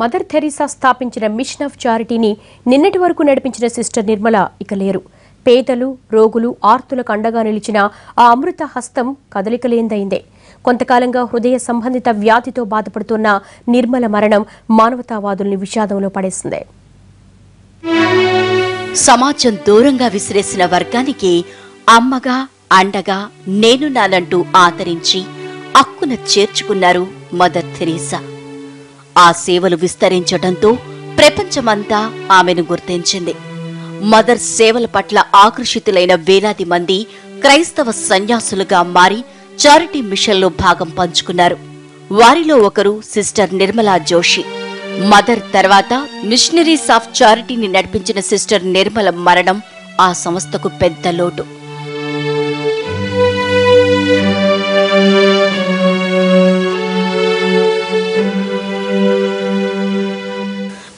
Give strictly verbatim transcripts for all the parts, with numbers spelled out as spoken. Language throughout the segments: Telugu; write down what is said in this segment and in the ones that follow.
మదర్ థెరిసా స్థాపించిన మిషన్ ఆఫ్ చారిటీని నిన్నటి వరకు నడిపించిన సిస్టర్ నిర్మల ఇక లేరు. పేదలు, రోగులు, ఆర్తులకు అండగా నిలిచిన ఆ అమృత హస్తం కదలికలేందైందే. కొంతకాలంగా హృదయ సంబంధిత వ్యాధితో బాధపడుతున్న నిర్మల మరణం మానవతావాదుల్ని విషాదంలో పడేసిందే. సమాజం దూరంగా విసిరేసిన వర్గానికి అమ్మగా అండగా నేను నాలంటూ ఆదరించి అక్కున చేర్చుకున్నారు మదర్ థెరిసా. ఆ సేవలు విస్తరించడంతో ప్రపంచమంతా ఆమెను గుర్తించింది. మదర్ సేవల పట్ల ఆకర్షితులైన వేలాది మంది క్రైస్తవ సన్యాసులుగా మారి చారిటీ మిషన్లో భాగం పంచుకున్నారు. వారిలో ఒకరు సిస్టర్ నిర్మలా జోషి. మదర్ తర్వాత మిషనరీస్ ఆఫ్ చారిటీని నడిపించిన సిస్టర్ నిర్మల మరణం ఆ సంస్థకు పెద్ద లోటు.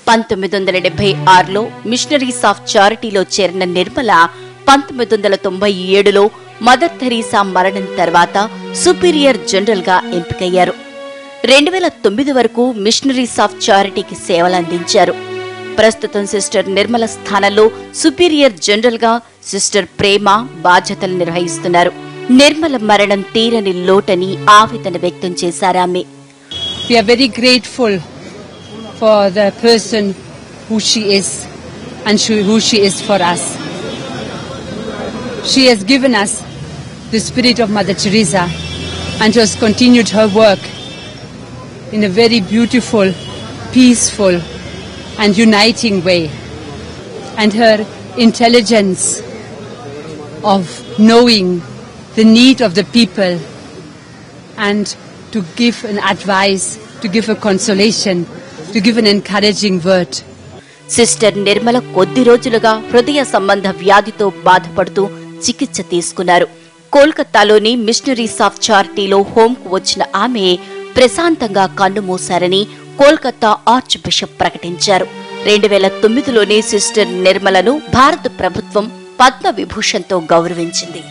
పంతొమ్మిది వందల డెబ్బై ఆరులో మిషనరీస్ ఆఫ్ చారిటీలో చేరిన నిర్మల పంతొమ్మిది వందల తొంభై ఏడులో మదర్ థెరిసా మరణం తర్వాత సుపీరియర్ జనరల్ గా ఎంపికయ్యారు. రెండు వేల తొమ్మిది వరకు మిషనరీస్ ఆఫ్ చారిటీకి సేవలందించారు. ప్రస్తుతం సిస్టర్ నిర్మల స్థానంలో సుపీరియర్ జనరల్ గా సిస్టర్ ప్రేమ బాధ్యతలు నిర్వహిస్తున్నారు. నిర్మల మరణం తీరని లోటని ఆవేదన వ్యక్తం చేశారామె. For the person who she is and she, who she is for us. She has given us the spirit of Mother Teresa and has continued her work in a very beautiful, peaceful and uniting way. And her intelligence of knowing the need of the people and to give an advice, to give a consolation, to give an encouraging word. Sister Nirmala కొద్ది రోజులుగా హృదయ సంబంధ వ్యాధితో బాధపడుతూ చికిత్స తీసుకున్నారు. కోల్కతాలోని మిషనరీస్ ఆఫ్ చారిటీలో హోంకు వచ్చిన ఆమె ప్రశాంతంగా కన్నుమూశారని కోల్కతా ఆర్చ్ బిషప్ ప్రకటించారు. రెండు వేల తొమ్మిదిలోనే సిస్టర్ నిర్మలను భారత ప్రభుత్వం పద్మ విభూషణ్తో గౌరవించింది.